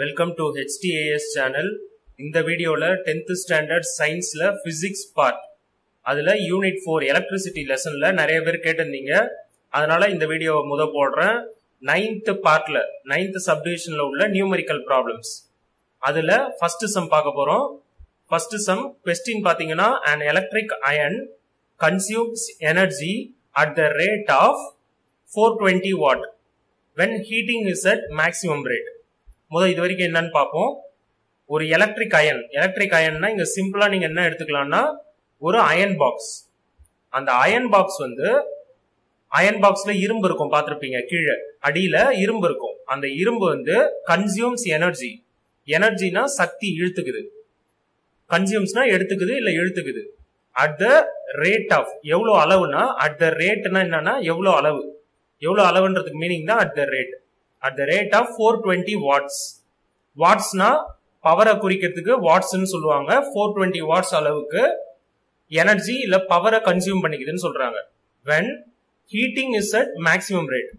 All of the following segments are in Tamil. Welcome to HTAS channel. இந்த வீடியோல 10th standard scienceல physics part. அதுல unit 4 electricity lessonல நிறைய பேர் கேட்டிருந்தீங்க. அதனால இந்த வீடியோ முத போடுறேன். 9th partல 9th subdivisionல உள்ள numerical problems. அதுல first sum பார்க்க போறோம். First sum question பாத்தீங்கன்னா an electric iron consumes energy at the rate of 420 watt when heating is at maximum rate. முதல் இது வரைக்கும் என்னன்னு பார்ப்போம். ஒரு எலக்ட்ரிக் அயன், எலக்ட்ரிக் அயன்னா இங்க சிம்பிளா நீங்க என்ன எடுத்துக்கலாம்னா ஒரு அயன் பாக்ஸ். அந்த அயன் பாக்ஸ் வந்து அயன் பாக்ஸ்ல இரும்பு இருக்கும், பார்த்திருப்பீங்க கீழே அடியில இரும்பு இருக்கும். அந்த இரும்பு வந்து கன்சியூம்ஸ் எனர்ஜி, எனர்ஜினா சக்தி இழுத்துக்குது, கன்சியூம்ஸ்னா எடுத்துக்குது இல்ல இழுத்துக்குது. அட் த ரேட் ஆஃப், எவ்வளவு அளவுனா, அட் த ரேட்னா என்னன்னா எவ்வளவு அளவு, எவ்வளவு அளவுன்றதுக்கு மீனிங் தான் at the rate. At the rate of 420 watts. Watts na power குறிக்கிறதுக்கு watts ன்னு சொல்லுவாங்க. 420 watts அளவுக்கு energy இல்ல power consume பண்ணிக்குதுன்னு சொல்றாங்க. When heating is at maximum rate.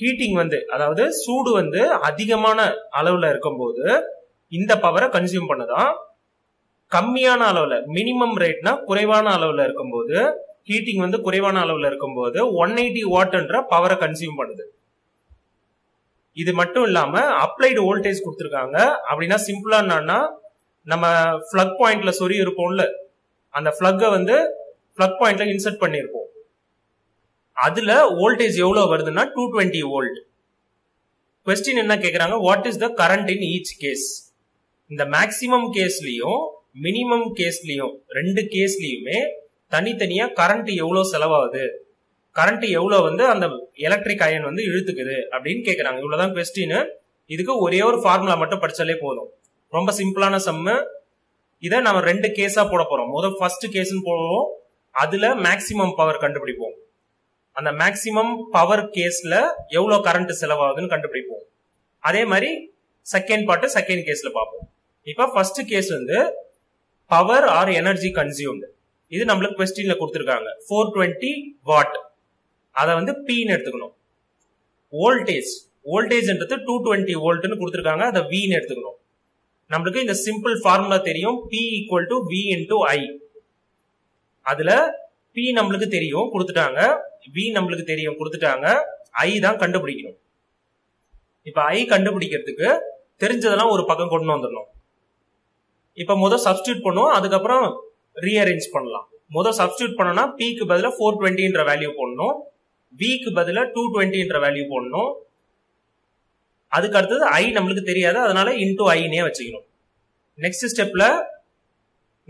Heating வந்து அதாவது சூடு வந்து அதிகமான அளவுல இருக்கும்போது இந்த பவரை கன்சியூம் பண்ணதா. கம்மியான அளவுல மினிமம் ரேட்னா குறைவான அளவுல இருக்கும்போது, ஹீட்டிங் வந்து குறைவான அளவுல இருக்கும்போது 180 வாட்ன்ற பவரை கன்சியூம் பண்ணுது. இது மட்டும் இல்லாம அப்ளைடு வோல்டேஜ் கொடுத்திருக்காங்க. அப்படின்னா சிம்பிளா என்னன்னா நம்ம பிளக் பாயிண்ட்ல சொறி இருப்போம்ல, அந்த பிளக்கை வந்து பிளக் பாயிண்ட்ல இன்சர்ட் பண்ணிருப்போம். அதுல வோல்டேஜ் எவ்வளவு வருதுன்னா 220 வோல்ட். கொஸ்டின் என்ன கேக்குறாங்க, what is the current in each case. இந்த மேக்சிமம் கேஸ்லயும் மினிமம் கேஸ்லயும் ரெண்டு கேஸ்லயுமே தனித்தனியா கரண்ட் எவ்வளவு செலவாகுது, கரண்ட் எவ்வளவு வந்து அந்த எலக்ட்ரிக் அயன் வந்து இழுத்துக்குது அப்படின்னு கேக்குறாங்க. இவ்வளவுதான் கொஸ்டின். இதுக்கு ஒரே ஒரு ஃபார்முலா மட்டும் படிச்சாலே போதும், ரொம்ப சிம்பிளான சம்மு. இதை நம்ம ரெண்டு கேஸா போட போறோம். முதல் ஃபர்ஸ்ட் கேஸ்ன்னு போடுவோம், அதுல மேக்சிமம் பவர் கண்டுபிடிப்போம். அந்த மேக்சிமம் பவர் கேஸ்ல எவ்வளவு கரண்ட் செலவாகுதுன்னு கண்டுபிடிப்போம். அதே மாதிரி செகண்ட் பார்ட் செகண்ட் கேஸ்ல பார்ப்போம். இப்ப ஃபர்ஸ்ட் கேஸ் வந்து பவர் ஆர் எனர்ஜி கன்சியூம்டு. இது நம்மளுக்கு கொஸ்டின்ல கொடுத்திருக்காங்க. 420 வாட், அதை வந்து பின்னு எடுத்துக்கணும். வோல்டேஜ், வோல்டேஜ்ன்றது 220 வோல்ட்னு கொடுத்துருக்காங்க, அதை வின்னு எடுத்துக்கணும். நம்மளுக்கு இந்த சிம்பிள் ஃபார்முலா தெரியும், P equal to V into I. அதுல P நம்மளுக்கு தெரியும் கொடுத்துட்டாங்க, V நம்மளுக்கு தெரியும் கொடுத்துட்டாங்க, I தான் கண்டுபிடிக்கணும். இப்ப I கண்டுபிடிக்கிறதுக்கு தெரிஞ்சதெல்லாம் ஒரு பக்கம் கொண்டு வந்துடணும். இப்ப முதல் சப்ஸ்டியூட் பண்ணுவோம், அதுக்கப்புறம் ரீஅரேஞ்ச் பண்ணலாம். முதல் சப்ஸ்டியூட் பண்ணோம்னா P க்கு பதிலா 420ன்ற வேல்யூ போடணும், V க்கு பதிலா 220ன்ற வேல்யூ போடணும். அதுக்கு அடுத்தது I நமக்கு தெரியாது, அதனால இன்டு I னே வச்சுக்கணும். நெக்ஸ்ட் ஸ்டெப்ல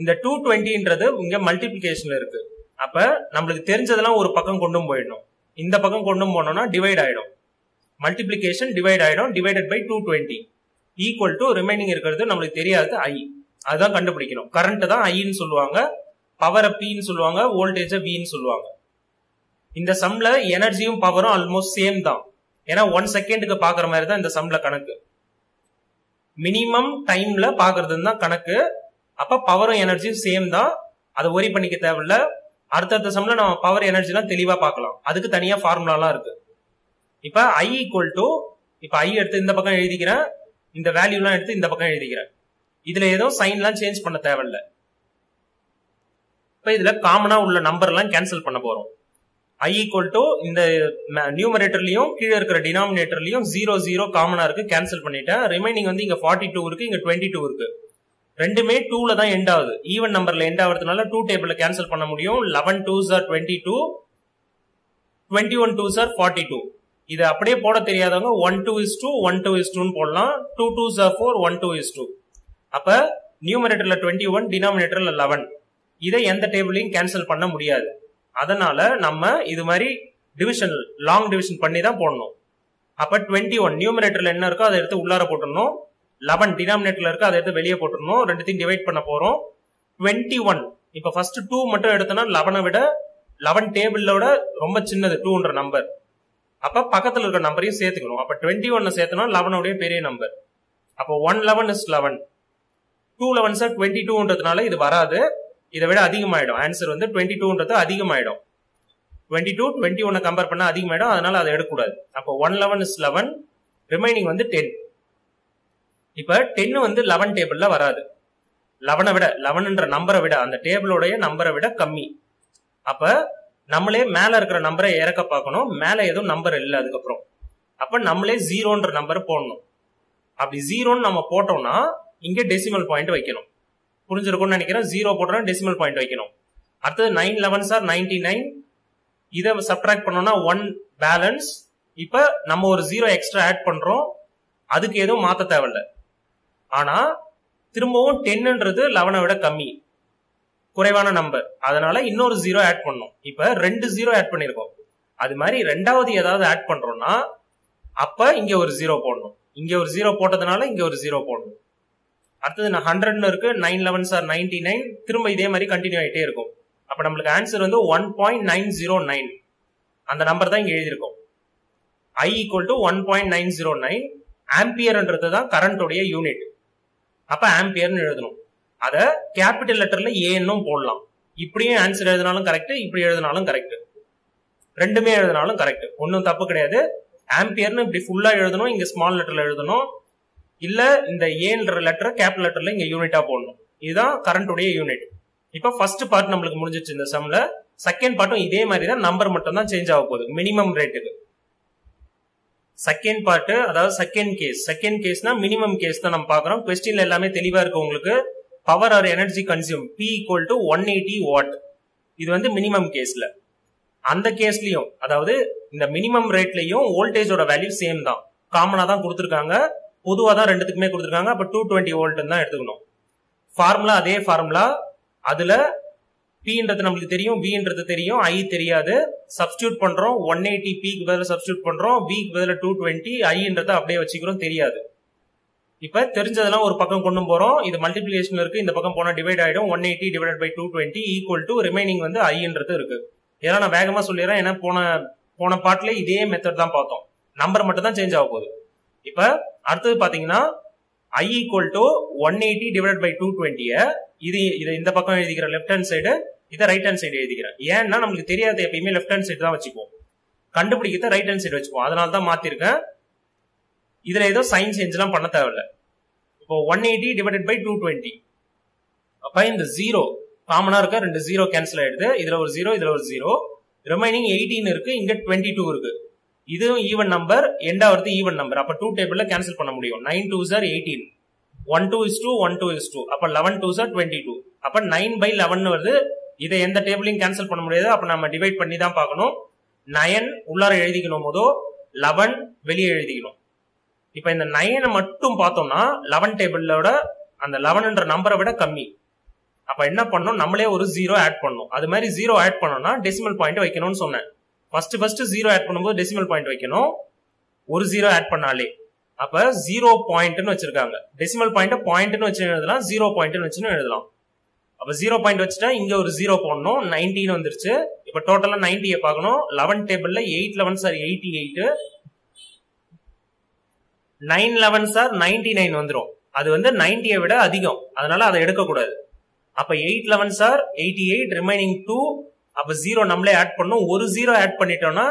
இந்த 220ன்றது இங்க மல்டிப்ளிகேஷன்ல இருக்கு. அப்ப நமக்கு தெரிஞ்சதெல்லாம் ஒரு பக்கம் கொண்டு போயிடணும், இந்த பக்கம் கொண்டு போனோம்னா டிவைட் ஆயிடும். மல்டிப்ளிகேஷன் டிவைட் ஆயிடும், divided by 220 equal to remaining இருக்கிறது நமக்கு தெரியாது I, அதுதான் கண்டுபிடிக்கணும். கரண்ட் தான் Iன்னு சொல்லுவாங்க, பவரை Pன்னு சொல்லுவாங்க, வோல்டேஜை Vன்னு சொல்லுவாங்க. இந்த சம்ல எனர்ஜியும் பவரும் ஆல்மோஸ்ட் சேம் தான், ஏன்னா 1 செகண்டுக்கு பாக்குற மாதிரி தான் இந்த சம்ல கணக்கு. மினிமம் டைம்ல பாக்குறதுன்னு தான் கணக்கு. அப்ப பவரும் எனர்ஜியும் சேம் தான், அதை ஒரி பண்ணிக்க தேவையில்ல. அடுத்தடுத்த சம்ல நம்ம பவர் எனர்ஜி எல்லாம் தெளிவா பார்க்கலாம், அதுக்கு தனியா ஃபார்முலாலாம் இருக்கு. இப்ப I ஈக்குவல் டு, இப்ப I எடுத்து இந்த பக்கம் எழுதிக்கிறேன், இந்த வேல்யூ எல்லாம் எடுத்து இந்த பக்கம் எழுதிக்கிறேன். இதுல ஏதோ சைன் எல்லாம் சேஞ்ச் பண்ண தேவையில்ல. இப்ப இதுல காமனா உள்ள நம்பர் எல்லாம் கேன்சல் பண்ண போறோம். I ஈக்குவல் டு இந்த நியூமரேட்டர்லயும் கீழே இருக்கிற டினாமினேட்டர்லயும் 0 0 காமனா இருக்கு, கேன்சல் பண்ணிட்டேன். ரிமைனிங் வந்து இங்க 42 இருக்கு, இங்க 22 இருக்கு, ரெண்டுமே 2ல தான் எண்ட் ஆகுது. ஈவன் நம்பர்ல எண்ட் ஆகுறதுனால 2 டேபிள்ல கேன்சல் பண்ண முடியும். 11 2s are 22, 21 2s are 42. இது அப்படியே போட தெரியாதவங்க 1 2 is 2 1 2 is 2 போடலாம், 2 2s are 4 1 2 is 2. அப்ப நியூமரேட்டர்ல 21, டினாமினேட்டர்ல 11. இதை எந்த டேபிளையும் கேன்சல் பண்ண முடியாது, அதனால நம்ம இது மாதிரி டிவிஷன் லாங் டிவிஷன் பண்ணி தான் போடணும். அப்ப 21 நியூமரேட்டர்ல என்ன இருக்கோ அதை எடுத்து உள்ளார போட்டுடணும், 11 டினாமினேட்டர்ல இருக்கோ அதை எடுத்து வெளியே போட்டுடணும், ரெண்டுத்தையும் டிவைட் பண்ண போறோம். 21, இப்ப ஃபர்ஸ்ட் 2 மட்டும் எடுத்தோம்னா 11 விட 11 டேபிளோட ரொம்ப சின்னது 2ன்ற நம்பர். அப்ப பக்கத்துல இருக்கிற நம்பரையும் சேர்த்துக்கணும். அப்ப 21 சேர்த்தோம்னா 11 பெரிய நம்பர். அப்ப 1 11 is 11, 2 11s are 22ன்றதுனால இது வராது, இதை விட அதிகமாயிடும். ஆன்சர் வந்து 22ன்றது அதிகமாயிடும், 22 21 கம்பேர் பண்ண அதிகமாயிடும், அதனால அதை எடுக்கக்கூடாது. அப்போ 1 11 is 11, ரிமைனிங் வந்து 10. இப்போ 10 வந்து 11 டேபிள்ல வராது. 11 விட 11ன்ற நம்பரை விட அந்த டேபிளோடைய நம்பரை விட கம்மி. அப்ப நம்மளே மேல இருக்கிற நம்பரை இறக்க பார்க்கணும். மேல எதுவும் நம்பர் இல்லை. அதுக்கப்புறம் அப்ப நம்மளே ஜீரோன்ற நம்பர் போடணும். அப்படி ஜீரோன்னு நம்ம போட்டோம்னா இங்க டெசிமல் பாயிண்ட் வைக்கணும். புரிஞ்சிருக்கும்னு நினைக்கிறேன். ஜீரோ போட்டோம்னா டெசிமல் பாயிண்ட் வைக்கணும். அடுத்தது 9 11s are 99. இதை சப்ட்ராக்ட் பண்ணோம்னா 1 பேலன்ஸ். இப்ப நம்ம ஒரு ஜீரோ எக்ஸ்ட்ரா ஆட் பண்றோம். அதுக்கு எதுவும் மாற்ற தேவையில்ல. ஆனா திரும்பவும் 10ன்றது 11 விட கம்மி, குறைவான நம்பர். அதனால இன்னொரு ஜீரோ ஆட் பண்ணோம். இப்ப 2 ஜீரோ ஆட் பண்ணிருக்கோம். அது மாதிரி ரெண்டாவது ஏதாவது ஆட் பண்றோம்னா அப்ப இங்க ஒரு ஜீரோ போடணும். இங்க ஒரு ஜீரோ போட்டதுனால இங்க ஒரு ஜீரோ போடணும். அடுத்தது 100 இருக்கு. 9 11s are 99. திரும்ப இதே மாதிரி கண்டினியூ ஆகிட்டே இருக்கும். அப்ப நம்மளுக்கு ஆன்சர் வந்து 1.909. அந்த நம்பர் தான் இங்க எழுதியிருக்கோம். I = 1.909. ஆம்பியர்ன்றது தான் கரண்டோடைய யூனிட். அப்ப ஆம்பியர்னு எழுதணும். அத கேபிட்டல் லெட்டர்ல ஏன்னும் போடலாம். இப்படியும் ஆன்சர் எழுதினாலும் கரெக்ட், இப்படி எழுதினாலும் கரெக்ட், ரெண்டுமே எழுதினாலும் கரெக்ட், ஒன்னும் தப்பு கிடையாது. ஆம்பியர்னு இப்படி ஃபுல்லா எழுதணும், இங்க ஸ்மால் லெட்டர்ல எழுதணும். இல்ல இந்த ஏன்ற லெட்டர் கேபிட்டல் லெட்டர்ல இங்க யூனிட்டா போடணும். இதுதான் கரண்டோடைய யூனிட். இப்ப ஃபர்ஸ்ட் பார்ட் நம்மளுக்கு முடிஞ்சிச்சு இந்த சம்ல. செகண்ட் பார்ட்டும் இதே மாதிரி தான். நம்பர் மட்டும் தான் சேஞ்ச் ஆக போகுது மினிமம் ரேட்டுக்கு. செகண்ட் பார்ட், அதாவது செகண்ட் கேஸ். செகண்ட் கேஸ்னா மினிமம் கேஸ் தான் நம்ம பாக்குறோம். குவெஸ்டின்ல எல்லாமே தெளிவா இருக்கு உங்களுக்கு. Power or energy consume P = 180 watt. இது வந்து மினிமம் கேஸ்ல. அந்த கேஸ்லயும் அதாவது இந்த மினிமம் ரேட்லயும் வோல்டேஜோட வேல்யூ சேம் தான். காமனா தான் கொடுத்துருக்காங்க, பொதுவாக தான் ரெண்டுத்துக்குமே கொடுத்துருக்காங்க. அப்ப 220 வோல்ட்னு தான் எடுத்துக்கணும். ஃபார்முலா அதே ஃபார்முலா. அதுல Pன்றது நம்மளுக்கு தெரியும், Vன்றது தெரியும், I தெரியாது. சப்ஸ்டியூட் பண்றோம். 180 Pக்கு பதில சப்ஸ்டியூட் பண்றோம், Vக்கு பதில 220, Iன்றதை அப்படியே வச்சுக்கிறோம். தெரியாது. இப்ப தெரிஞ்சதெல்லாம் ஒரு பக்கம் கொண்டு போறோம். இது மல்டிபிளிகேஷன் இருக்கு, இந்த பக்கம் போனா டிவைட் ஆயிடும். 180 டிவைடட் பை 220 ரிமைனிங் வந்து Iன்றது இருக்கு. இதெல்லாம் நான் வேகமா சொல்லிடுறேன். ஏன்னா போன பார்ட்ல இதே மெத்தட் தான் பார்த்தோம். நம்பர் மட்டும் தான் சேஞ்ச் ஆக போகுது. இப்ப அடுத்தது பாத்தீங்கன்னா I = 180 டிவைடட் பை 220. இது இந்த பக்கம் எழுதிக்கிற லெப்ட் ஹேண்ட் சைடு, இதை ரைட் ஹேண்ட் சைடு எழுதிக்கிறேன். ஏன்னா நம்மளுக்கு தெரியாத எப்பயுமே லெப்ட் ஹேண்ட் சைடு தான் வச்சுப்போம், கண்டுபிடிக்கிறத ரைட் ஹேண்ட் சைடு வச்சுப்போம். அதனாலதான் மாத்திருக்கேன். இதுல ஏதோ சைன் சேஞ்ச் எல்லாம் பண்ண தேவையில்ல. இப்போ 180 டிவைடட் பை 220. அப்ப இந்த ஜீரோ காமனா இருக்க, 2 ஜீரோ கேன்சல் ஆயிடுது. இதுல ஒரு ஜீரோ, இதுல ஒரு ஜீரோ. ரிமைனிங் 18 இருக்கு, இங்க 22 இருக்கு. இதுவும் ஈவன் நம்பர், எண்டாவது ஈவன் நம்பர். அப்ப 2 டேபிள்ல கேன்சல் பண்ண முடியும். 9 2s are 18. 1 2 is 2 1 2 is 2. அப்ப 11 2s are 22. அப்ப 9 by 11 வருது. இதை எந்த டேபிளையும் கேன்சல் பண்ண முடியாது. அப்ப நம்ம டிவைட் பண்ணி தான் பார்க்கணும். 9 உள்ளார எழுதிக்கணும் போதோ, 11 வெளியே எழுதிக்கணும். இப்ப இந்த 9 மட்டும் பார்த்தோம்னா 11 டேபிளோட அந்த 11ன்ற நம்பரை விட கம்மி. அப்ப என்ன பண்ணணும், நம்மளே ஒரு ஜீரோ ஆட் பண்ணணும். அது மாதிரி ஜீரோ ஆட் பண்ணோம்னா டெசிமல் பாயிண்ட் வைக்கணும்னு சொன்னேன். ஃபர்ஸ்ட் ஜீரோ ஆட் பண்ணும்போது டெசிமல் பாயிண்ட் வைக்கணும். ஒரு ஜீரோ ஆட் பண்ணாலே அப்ப 0.ன்னு வச்சிருக்காங்க. டெசிமல் பாயிண்ட் பாயிண்ட்னு வச்சு எழுதலாம், 0.ன்னு வச்சுன்னு எழுதலாம். அப்ப 0.0 வச்சுட்டா இங்க ஒரு ஜீரோ போடணும். 19 வந்துருச்சு. இப்ப டோட்டலா 90 பார்க்கணும். 11 டேபிள்ல 8 11s are 88, 9 11s are 99 வந்துடும். அது வந்து 90 விட அதிகம், அதனால அதை எடுக்கக்கூடாது. அப்ப 8 11s are 88, ரிமைனிங் 2. அப்ப ஜீரோ நம்மளே ஆட் பண்ணும். ஒரு ஜீரோ ஆட் பண்ணிட்டோம்னா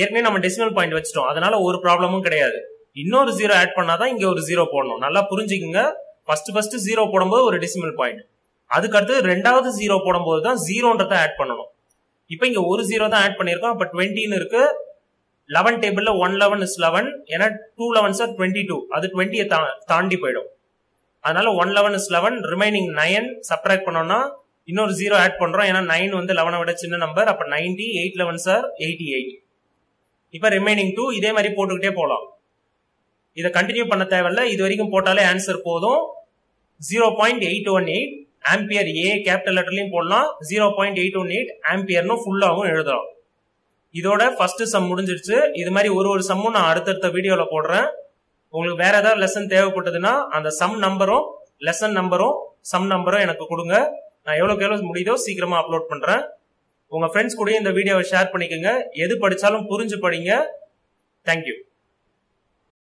ஏற்கனவே நம்ம டெசிமல் பாயிண்ட் வச்சிட்டோம், அதனால ஒரு ப்ராப்ளமும் கிடையாது. இன்னொரு ஜீரோ ஆட் பண்ணாதான் இங்க ஒரு ஜீரோ போடணும். நல்லா புரிஞ்சுக்குங்க. ஃபர்ஸ்ட் ஜீரோ போடும்போது ஒரு டெசிமல் பாயிண்ட், அதுக்கடுத்து ரெண்டாவது ஜீரோ போடும்போது தான் ஜீரோன்றத ஆட் பண்ணணும். இப்ப இங்க ஒரு ஜீரோ தான் ஆட் பண்ணிருக்கோம். அப்ப 20 இருக்கு. 11 டேபிள்ல 1 11 is 11, ஏன்னா 2 11s are 22. அது 20 தாண்டி போயிடும். அதனால 1 11 is 11. ரிமைனிங் 9. சப்ட்ராக்ட் பண்ணோம்னா இன்னொரு ஜீரோ ஆட் பண்றோம், ஏன்னா 9 வந்து 11 விட சின்ன நம்பர். அப்ப 90. 8 11s are 88. இப்ப ரிமைனிங் 2. இதே மாதிரி போட்டுக்கிட்டே போலாம். இதை கண்டினியூ பண்ண தேவையில்ல. இது வரைக்கும் போட்டாலே ஆன்சர் போதும். 0.818 ஆம்பியர் ஏ கேபிட்டல் லெட்டர்லயும் போடலாம். 0.818 ஆம்பியர்னு ஃபுல்லாகவும் எழுதலாம். இதோட ஃபர்ஸ்ட் சம் முடிஞ்சிருச்சு. இது மாதிரி ஒரு சம்மும் நான் அடுத்தடுத்த வீடியோல போடுறேன். உங்களுக்கு வேற ஏதாவது லெசன் தேவைப்பட்டதுன்னா அந்த சம் நம்பரும் லெசன் நம்பரும் சம் நம்பரும் எனக்கு கொடுங்க. நான் எவ்வளவுக்கு எவ்வளவு முடியுதோ சீக்கிரமா அப்லோட் பண்றேன். உங்க ஃப்ரெண்ட்ஸ் கூட இந்த வீடியோவை ஷேர் பண்ணிக்கோங்க. எது படிச்சாலும் புரிஞ்சு படிங்க. தேங்க்யூ.